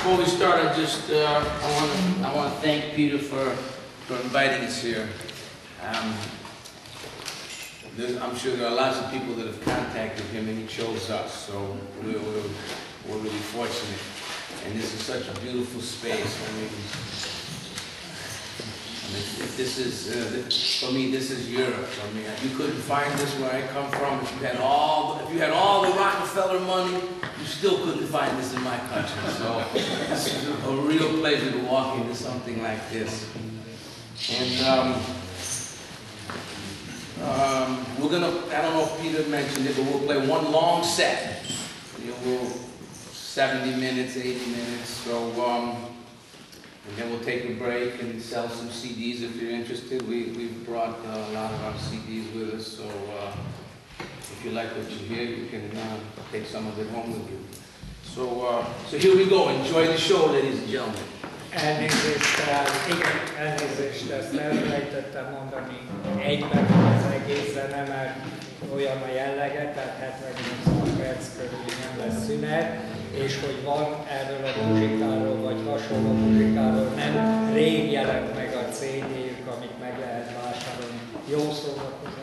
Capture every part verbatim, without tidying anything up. Before we start, I just uh, I want to I want to thank Peter for for inviting us here. Um, I'm sure there are lots of people that have contacted him, and he chose us. So we're we're, we're really fortunate. And this is such a beautiful space. I mean, I mean if this is uh, for me. This is Europe. I mean, you couldn't find this where I come from. If you had all if you had all the Rockefeller money, you still couldn't find this in my country. So it's a real pleasure to walk into something like this. And um, um, we're gonna, I don't know if Peter mentioned it, but we'll play one long set. You know, we'll seventy minutes, eighty minutes. So um, and then we'll take a break and sell some C Ds if you're interested. We, we've brought uh, a lot of our C Ds with us. So. Uh, If you like what you hear, you can uh, take some of it home with you. So, uh, so here we go. Enjoy the show, ladies and gentlemen. Elnézést, igen, elnézést, ezt elfelejtettem mondani egyben az egészen, mert olyan a jellege, tehát hetven perc körül nem lesz szünet, és hogy van erről a muzsikáról, vagy hasonló muzsikáról, nem rég jelent meg a cé dé-jük, amit meg lehet vásárolni. Jó szórakozás!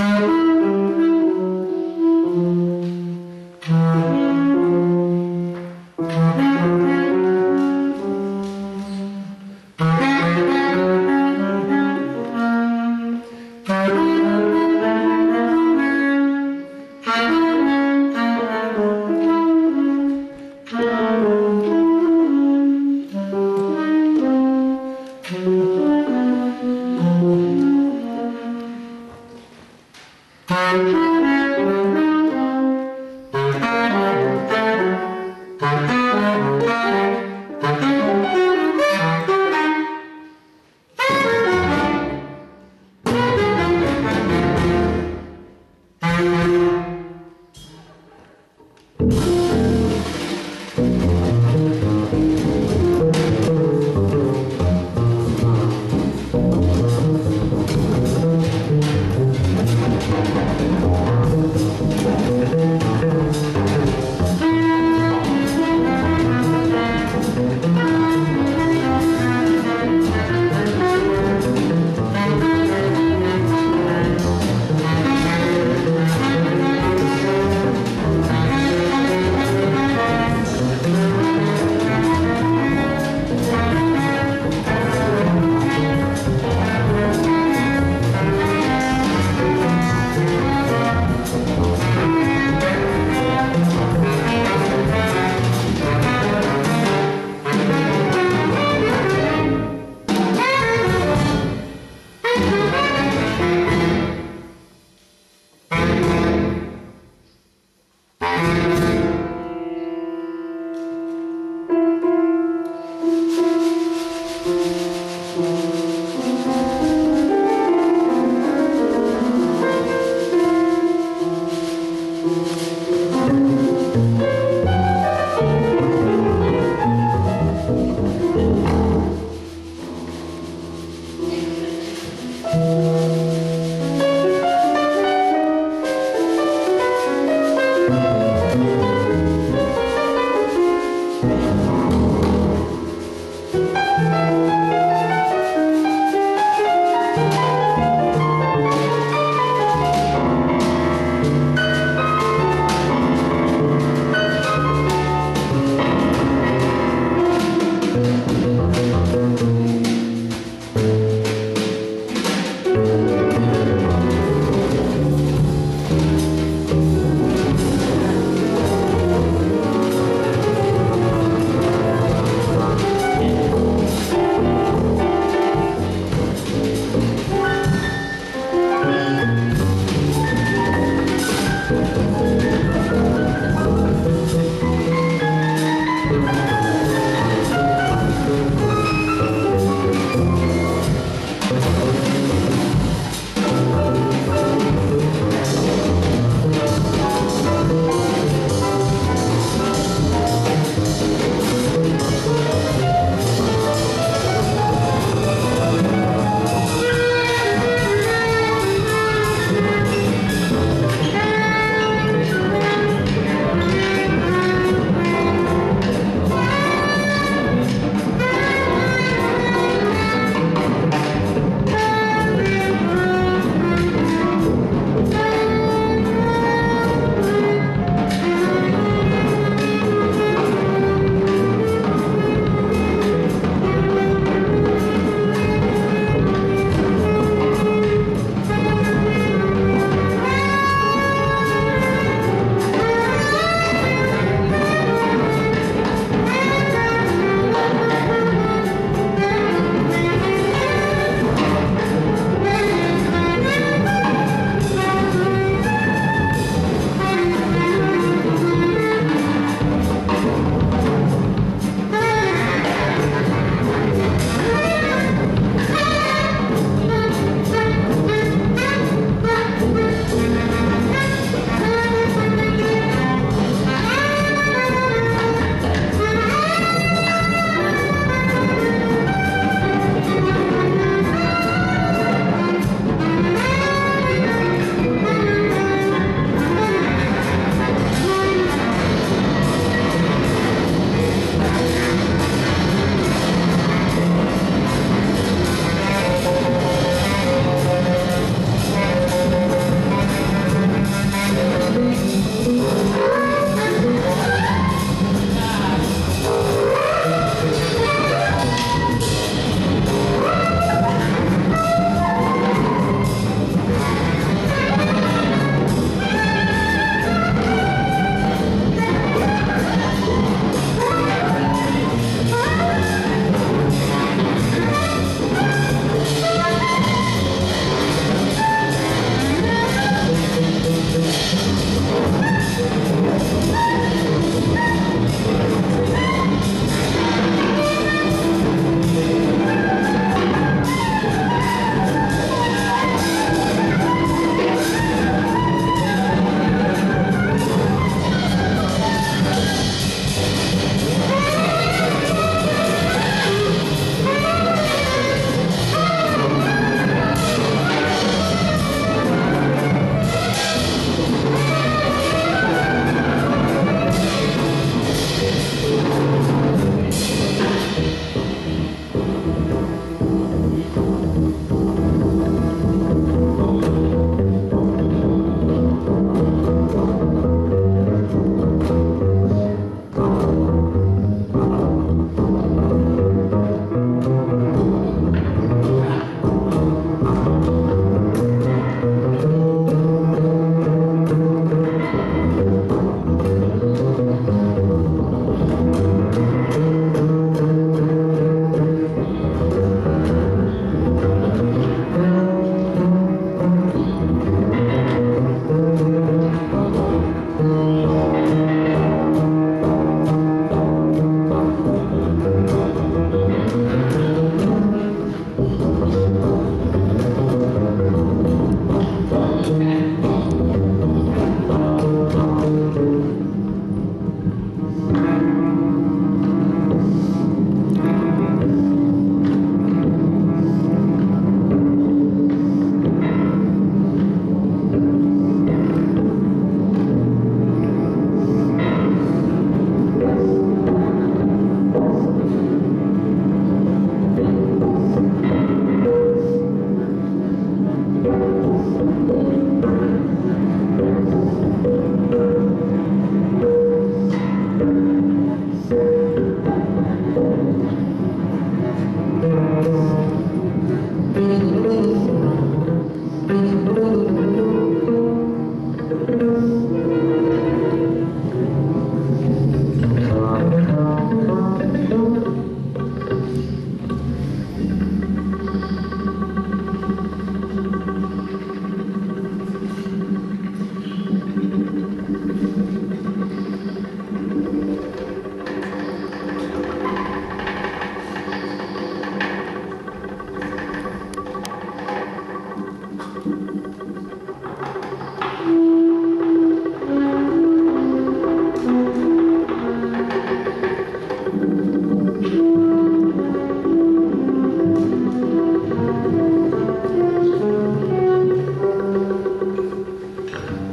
Thank you.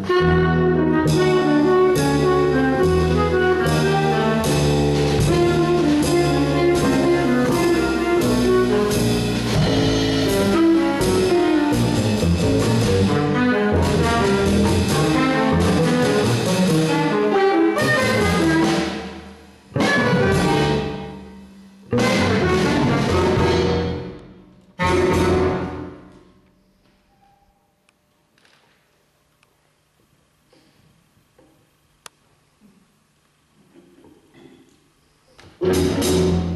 Thank you.